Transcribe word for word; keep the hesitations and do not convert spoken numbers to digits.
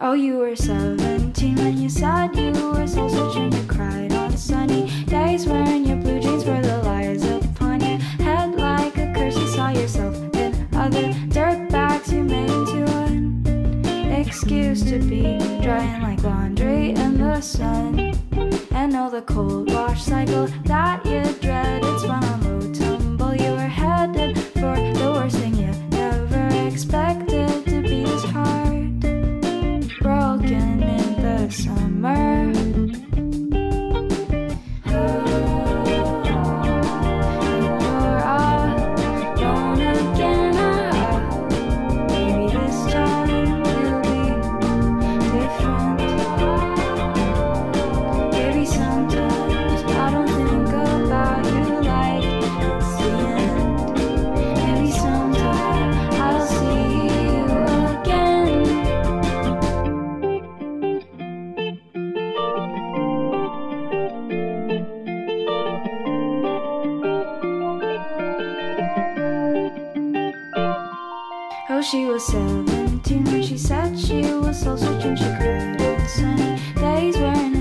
Oh, you were seventeen when you said you were soul searching. You cried on sunny days wearing your blue jeans were the lies upon your head like a curse. You saw yourself in other dirtbags. You made into an excuse to be drying like laundry in the sun. And all the cold wash cycle that you dread, it's when I'm low tumble. You were headed for the worst thing you never expected to be this hard. Broken in the summer. Oh, she was seventeen when she said she was soul searching. She cried on sunny days wearing